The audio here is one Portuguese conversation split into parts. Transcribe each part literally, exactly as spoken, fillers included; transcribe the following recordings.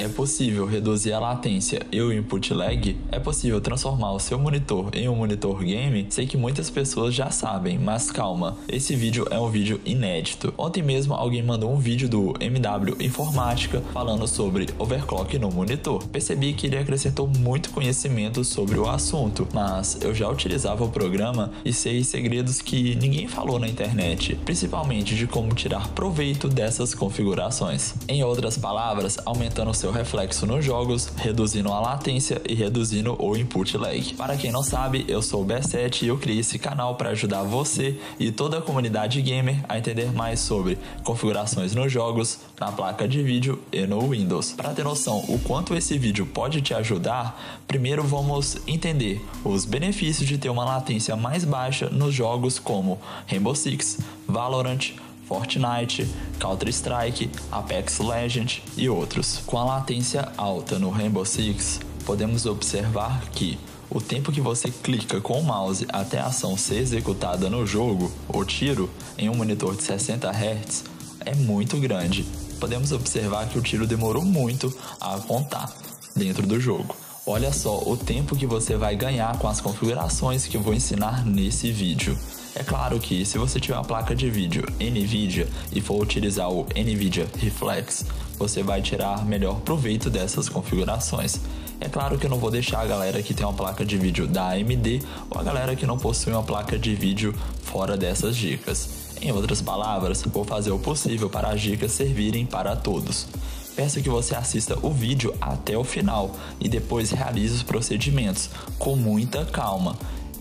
É possível reduzir a latência e o input lag? É possível transformar o seu monitor em um monitor game? Sei que muitas pessoas já sabem, mas calma, esse vídeo é um vídeo inédito. Ontem mesmo alguém mandou um vídeo do M W Informática falando sobre overclock no monitor. Percebi que ele acrescentou muito conhecimento sobre o assunto, mas eu já utilizava o programa e sei segredos que ninguém falou na internet, principalmente de como tirar proveito dessas configurações. Em outras palavras, aumentando o seu reflexo nos jogos, reduzindo a latência e reduzindo o input lag. Para quem não sabe, eu sou o B sete e eu criei esse canal para ajudar você e toda a comunidade gamer a entender mais sobre configurações nos jogos, na placa de vídeo e no Windows. Para ter noção o quanto esse vídeo pode te ajudar, primeiro vamos entender os benefícios de ter uma latência mais baixa nos jogos como Rainbow Six, Valorant, Fortnite, Counter Strike, Apex Legend e outros. Com a latência alta no Rainbow Six, podemos observar que o tempo que você clica com o mouse até a ação ser executada no jogo, ou tiro, em um monitor de sessenta hertz é muito grande. Podemos observar que o tiro demorou muito a contar dentro do jogo. Olha só o tempo que você vai ganhar com as configurações que eu vou ensinar nesse vídeo. É claro que se você tiver uma placa de vídeo NVIDIA e for utilizar o NVIDIA Reflex, você vai tirar melhor proveito dessas configurações. É claro que eu não vou deixar a galera que tem uma placa de vídeo da A M D ou a galera que não possui uma placa de vídeo fora dessas dicas. Em outras palavras, vou fazer o possível para as dicas servirem para todos. Peço que você assista o vídeo até o final e depois realize os procedimentos com muita calma.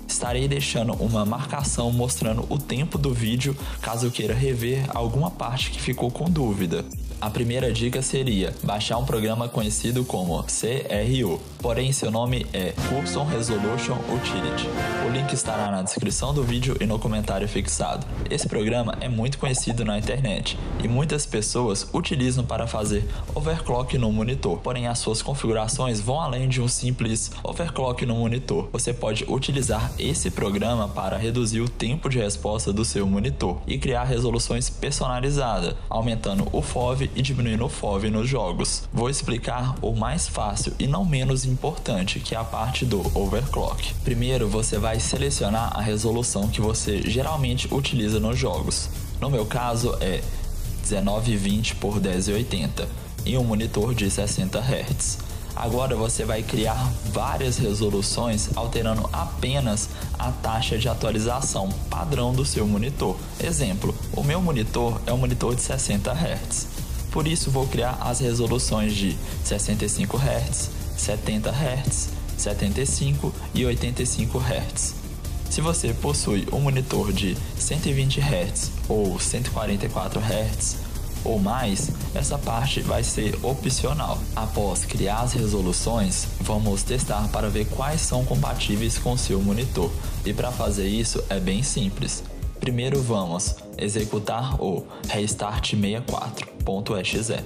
Estarei deixando uma marcação mostrando o tempo do vídeo caso queira rever alguma parte que ficou com dúvida. A primeira dica seria baixar um programa conhecido como C R U, porém seu nome é Custom Resolution Utility. O link estará na descrição do vídeo e no comentário fixado. Esse programa é muito conhecido na internet e muitas pessoas utilizam para fazer overclock no monitor, porém as suas configurações vão além de um simples overclock no monitor. Você pode utilizar esse programa para reduzir o tempo de resposta do seu monitor e criar resoluções personalizadas, aumentando o F O V e diminuindo o F O V nos jogos. Vou explicar o mais fácil e não menos importante, que é a parte do overclock. Primeiro você vai selecionar a resolução que você geralmente utiliza nos jogos. No meu caso é mil novecentos e vinte por mil e oitenta em um monitor de sessenta hertz. Agora você vai criar várias resoluções alterando apenas a taxa de atualização padrão do seu monitor. Exemplo, o meu monitor é um monitor de sessenta hertz. Por isso vou criar as resoluções de sessenta e cinco hertz, setenta hertz, setenta e cinco e oitenta e cinco hertz. Se você possui um monitor de cento e vinte hertz ou cento e quarenta e quatro hertz ou mais, essa parte vai ser opcional. Após criar as resoluções, vamos testar para ver quais são compatíveis com seu monitor. E para fazer isso é bem simples. Primeiro vamos executar o restart sessenta e quatro ponto exe.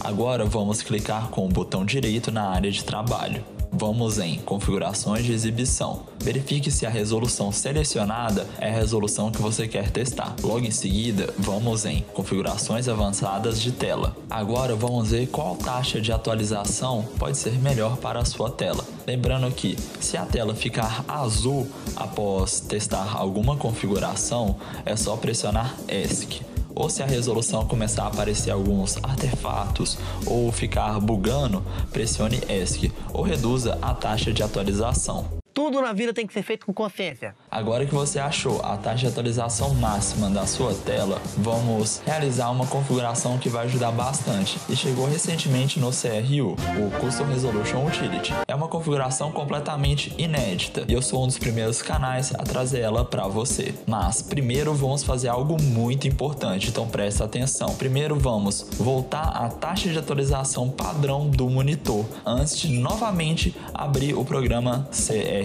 Agora vamos clicar com o botão direito na área de trabalho. Vamos em configurações de exibição. Verifique se a resolução selecionada é a resolução que você quer testar. Logo em seguida, vamos em configurações avançadas de tela. Agora vamos ver qual taxa de atualização pode ser melhor para a sua tela. Lembrando que se a tela ficar azul após testar alguma configuração, é só pressionar ESC. Ou se a resolução começar a aparecer alguns artefatos ou ficar bugando, pressione ESC ou reduza a taxa de atualização. Tudo na vida tem que ser feito com consciência. Agora que você achou a taxa de atualização máxima da sua tela, vamos realizar uma configuração que vai ajudar bastante e chegou recentemente no C R U, o Custom Resolution Utility. É uma configuração completamente inédita e eu sou um dos primeiros canais a trazer ela para você. Mas primeiro vamos fazer algo muito importante, então presta atenção. Primeiro vamos voltar à taxa de atualização padrão do monitor antes de novamente abrir o programa C R U.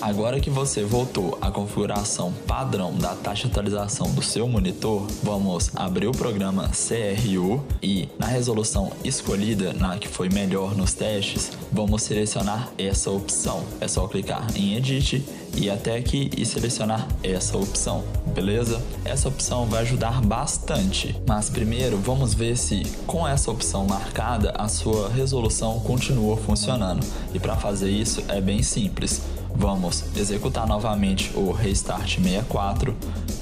Agora que você voltou for a configuração padrão da taxa de atualização do seu monitor, vamos abrir o programa C R U e na resolução escolhida, na que foi melhor nos testes, vamos selecionar essa opção. É só clicar em Edit e até aqui e selecionar essa opção, beleza? Essa opção vai ajudar bastante, mas primeiro vamos ver se com essa opção marcada a sua resolução continua funcionando. E para fazer isso é bem simples. Vamos executar novamente o Restart sessenta e quatro,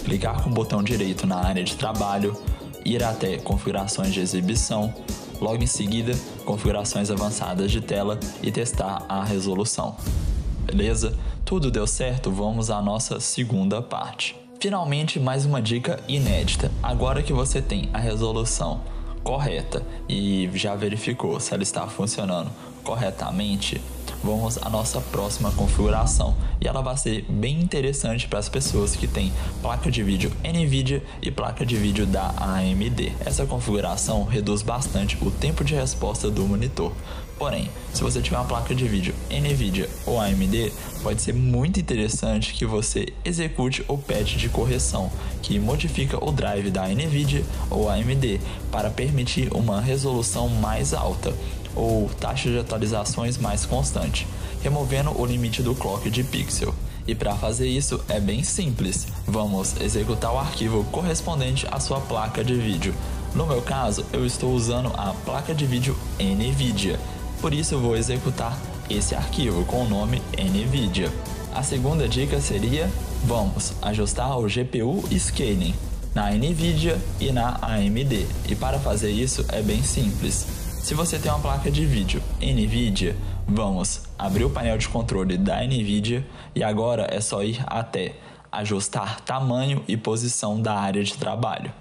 clicar com o botão direito na área de trabalho, ir até configurações de exibição, logo em seguida configurações avançadas de tela e testar a resolução. Beleza? Tudo deu certo, vamos à nossa segunda parte. Finalmente, mais uma dica inédita. Agora que você tem a resolução correta e já verificou se ela está funcionando corretamente, vamos à nossa próxima configuração e ela vai ser bem interessante para as pessoas que têm placa de vídeo NVIDIA e placa de vídeo da A M D. Essa configuração reduz bastante o tempo de resposta do monitor. Porém, se você tiver uma placa de vídeo NVIDIA ou A M D, pode ser muito interessante que você execute o patch de correção, que modifica o drive da NVIDIA ou A M D para permitir uma resolução mais alta ou taxa de atualizações mais constante, removendo o limite do clock de pixel. E para fazer isso é bem simples, vamos executar o arquivo correspondente à sua placa de vídeo. No meu caso, eu estou usando a placa de vídeo NVIDIA, por isso eu vou executar esse arquivo com o nome NVIDIA. A segunda dica seria, vamos ajustar o G P U Scanning na NVIDIA e na A M D, e para fazer isso é bem simples. Se você tem uma placa de vídeo NVIDIA, vamos abrir o painel de controle da NVIDIA e agora é só ir até ajustar tamanho e posição da área de trabalho.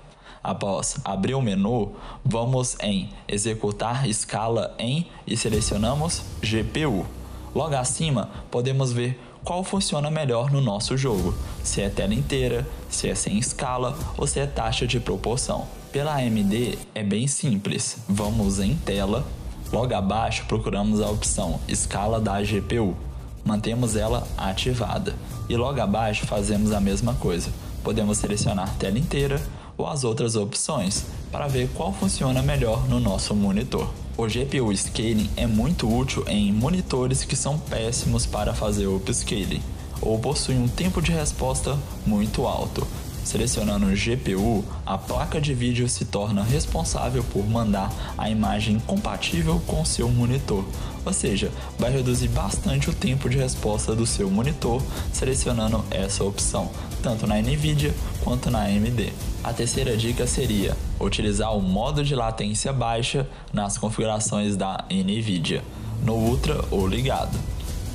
Após abrir o menu, vamos em executar escala em e selecionamos G P U. Logo acima, podemos ver qual funciona melhor no nosso jogo, se é tela inteira, se é sem escala ou se é taxa de proporção. Pela A M D é bem simples, vamos em tela, logo abaixo procuramos a opção escala da G P U, mantemos ela ativada e logo abaixo fazemos a mesma coisa, podemos selecionar tela inteira ou as outras opções para ver qual funciona melhor no nosso monitor. O G P U Scaling é muito útil em monitores que são péssimos para fazer upscaling ou possuem um tempo de resposta muito alto. Selecionando o G P U, a placa de vídeo se torna responsável por mandar a imagem compatível com o seu monitor, ou seja, vai reduzir bastante o tempo de resposta do seu monitor selecionando essa opção, tanto na NVIDIA quanto na A M D. A terceira dica seria utilizar o modo de latência baixa nas configurações da NVIDIA, no Ultra ou ligado,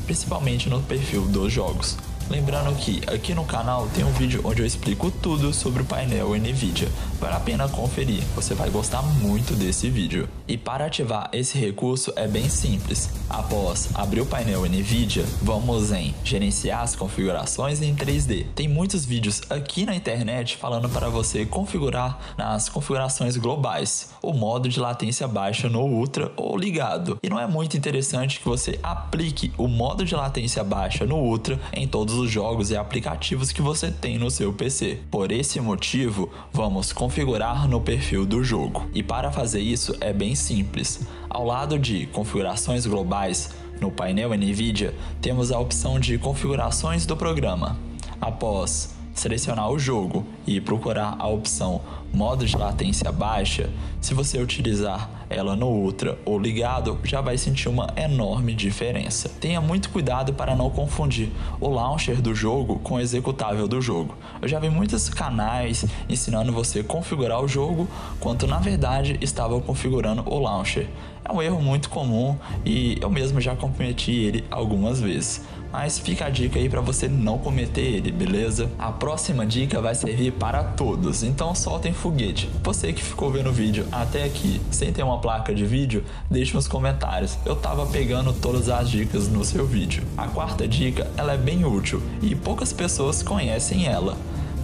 principalmente no perfil dos jogos. Lembrando que aqui no canal tem um vídeo onde eu explico tudo sobre o painel NVIDIA, vale a pena conferir, você vai gostar muito desse vídeo. E para ativar esse recurso é bem simples, após abrir o painel NVIDIA, vamos em gerenciar as configurações em três D. Tem muitos vídeos aqui na internet falando para você configurar nas configurações globais, o modo de latência baixa no Ultra ou ligado. E não é muito interessante que você aplique o modo de latência baixa no Ultra em todos os os jogos e aplicativos que você tem no seu P C. Por esse motivo, vamos configurar no perfil do jogo. E para fazer isso é bem simples. Ao lado de configurações globais, no painel NVIDIA, temos a opção de configurações do programa. Após selecionar o jogo e procurar a opção modo de latência baixa, se você utilizar ela no Ultra ou ligado, já vai sentir uma enorme diferença. Tenha muito cuidado para não confundir o launcher do jogo com o executável do jogo. Eu já vi muitos canais ensinando você a configurar o jogo, quando na verdade estava configurando o launcher. É um erro muito comum e eu mesmo já cometi ele algumas vezes. Mas fica a dica aí para você não cometer ele, beleza? A próxima dica vai servir para todos, então soltem foguete. Você que ficou vendo o vídeo até aqui sem ter uma placa de vídeo, deixe nos comentários. Eu tava pegando todas as dicas no seu vídeo. A quarta dica, ela é bem útil e poucas pessoas conhecem ela.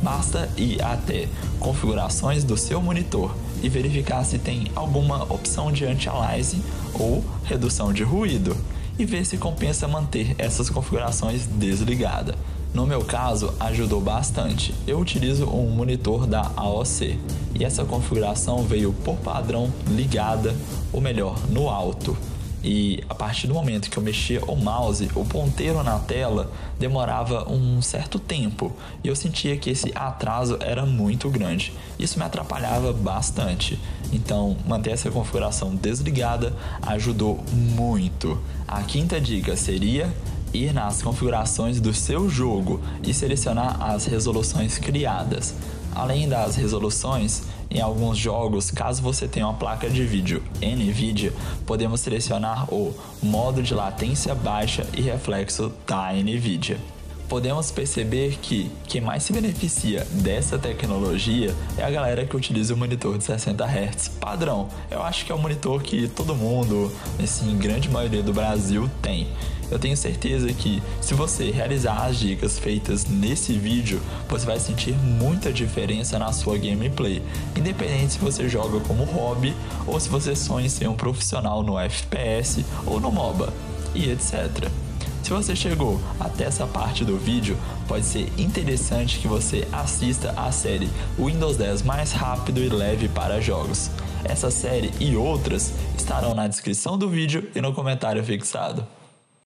Basta ir até configurações do seu monitor e verificar se tem alguma opção de anti-aliasing ou redução de ruído, e ver se compensa manter essas configurações desligadas. No meu caso, ajudou bastante. Eu utilizo um monitor da A O C e essa configuração veio por padrão ligada, ou melhor, no alto. E a partir do momento que eu mexia o mouse, o ponteiro na tela demorava um certo tempo e eu sentia que esse atraso era muito grande. Isso me atrapalhava bastante, então manter essa configuração desligada ajudou muito. A quinta dica seria ir nas configurações do seu jogo e selecionar as resoluções criadas. Além das resoluções, em alguns jogos, caso você tenha uma placa de vídeo NVIDIA, podemos selecionar o modo de latência baixa e reflexo da NVIDIA. Podemos perceber que quem mais se beneficia dessa tecnologia é a galera que utiliza o monitor de sessenta hertz padrão. Eu acho que é o monitor que todo mundo, assim, grande maioria do Brasil tem. Eu tenho certeza que se você realizar as dicas feitas nesse vídeo, você vai sentir muita diferença na sua gameplay, independente se você joga como hobby ou se você sonha em ser um profissional no F P S ou no MOBA e etcétera. Se você chegou até essa parte do vídeo, pode ser interessante que você assista a série Windows dez mais rápido e leve para jogos. Essa série e outras estarão na descrição do vídeo e no comentário fixado.